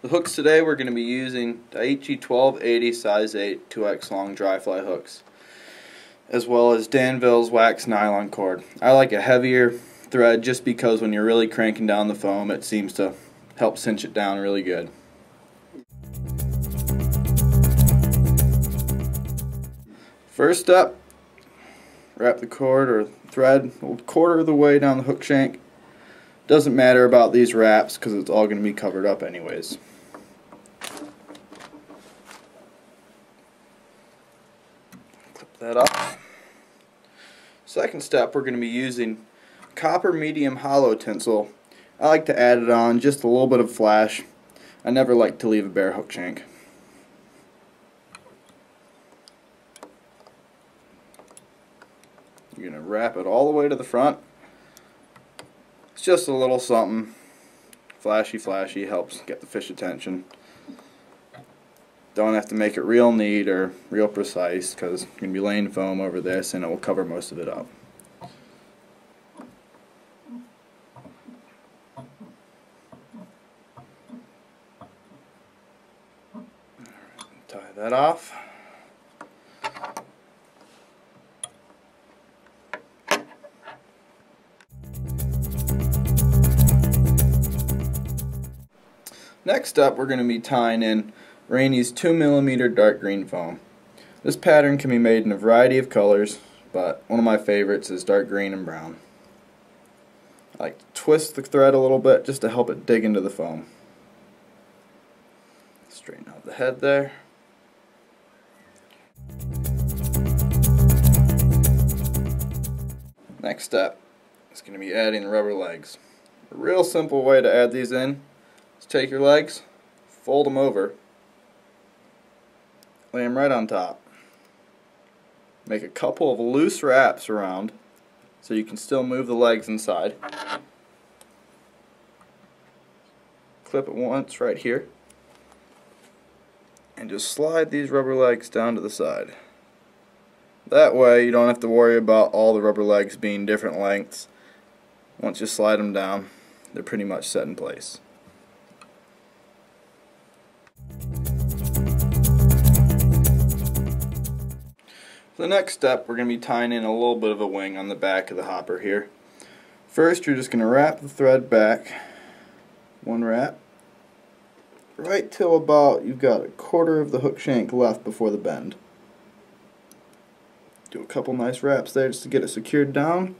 The hooks today, we're going to be using Daiichi 1280 size 8 2x long dry fly hooks, as well as Danville's wax nylon cord. I like a heavier thread just because when you're really cranking down the foam, it seems to help cinch it down really good. First up, wrap the cord or thread a quarter of the way down the hook shank. Doesn't matter about these wraps because it's all going to be covered up anyways. Clip that up. Second step, we're going to be using copper medium hollow tinsel. I like to add it on just a little bit of flash. I never like to leave a bare hook shank. You're going to wrap it all the way to the front. It's just a little something flashy, helps get the fish attention. Don't have to make it real neat or real precise because you're going to be laying foam over this and it will cover most of it up. Tie that off. Next up, we're going to be tying in Rainy's 2mm dark green foam. This pattern can be made in a variety of colors, but one of my favorites is dark green and brown. I like to twist the thread a little bit just to help it dig into the foam. Straighten out the head there. Next step is going to be adding rubber legs. A real simple way to add these in. Take your legs, fold them over, lay them right on top. Make a couple of loose wraps around so you can still move the legs inside. Clip it once right here and just slide these rubber legs down to the side. That way you don't have to worry about all the rubber legs being different lengths. Once you slide them down, they're pretty much set in place. The next step, we're going to be tying in a little bit of a wing on the back of the hopper here. First, you're just going to wrap the thread back, one wrap, right till about you've got a quarter of the hook shank left before the bend. Do a couple nice wraps there just to get it secured down.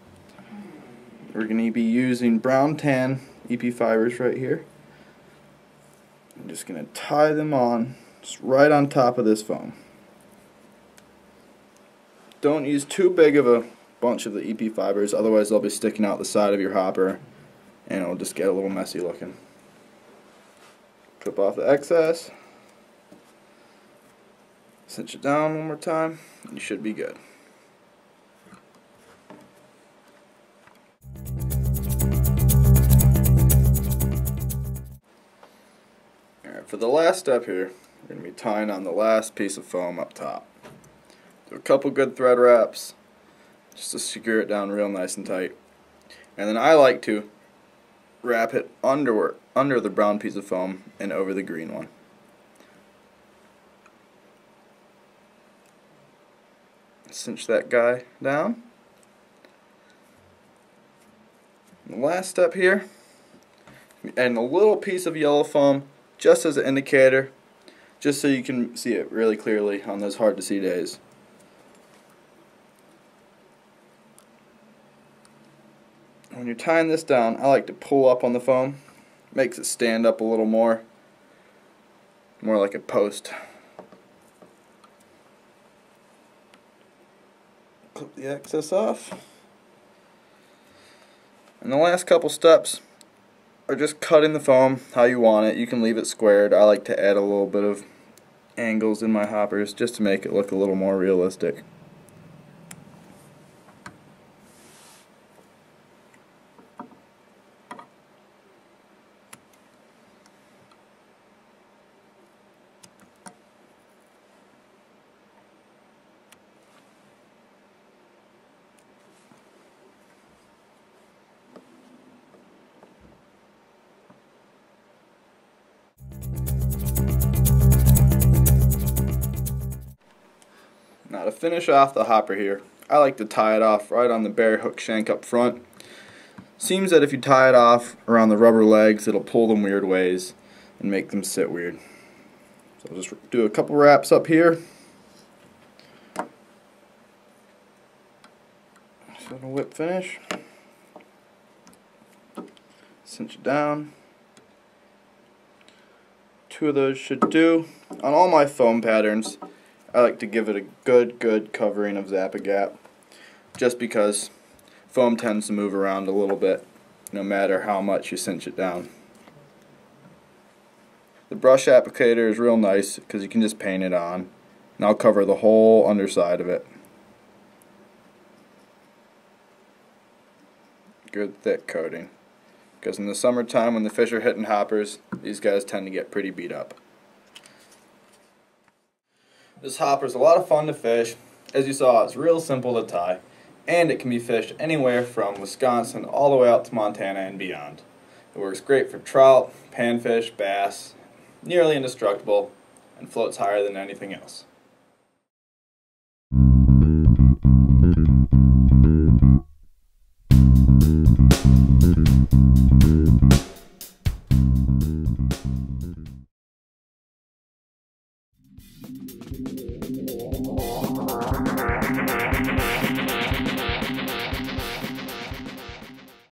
We're going to be using brown tan EP fibers right here. I'm just going to tie them on just right on top of this foam. Don't use too big of a bunch of the EP fibers, otherwise they'll be sticking out the side of your hopper and it'll just get a little messy looking. Clip off the excess, cinch it down one more time, and you should be good. Alright, for the last step here, we're going to be tying on the last piece of foam up top. Do a couple good thread wraps just to secure it down real nice and tight, and then I like to wrap it under the brown piece of foam and over the green one. Cinch that guy down. And the last step here, adding a little piece of yellow foam just as an indicator, just so you can see it really clearly on those hard to see days. When you're tying this down, I like to pull up on the foam. Makes it stand up a little more. More like a post. Clip the excess off. And the last couple steps are just cutting the foam how you want it. You can leave it squared. I like to add a little bit of angles in my hoppers just to make it look a little more realistic. Now to finish off the hopper here, I like to tie it off right on the bare hook shank up front. Seems that if you tie it off around the rubber legs, it'll pull them weird ways and make them sit weird. So I'll just do a couple wraps up here. Just gonna whip finish. Cinch it down. Two of those should do. On all my foam patterns, I like to give it a good covering of Zap-A-Gap, just because foam tends to move around a little bit no matter how much you cinch it down. The brush applicator is real nice because you can just paint it on, and I'll cover the whole underside of it. Good thick coating, because in the summertime when the fish are hitting hoppers, these guys tend to get pretty beat up. This hopper is a lot of fun to fish. As you saw, it's real simple to tie, and it can be fished anywhere from Wisconsin all the way out to Montana and beyond. It works great for trout, panfish, bass, nearly indestructible, and floats higher than anything else.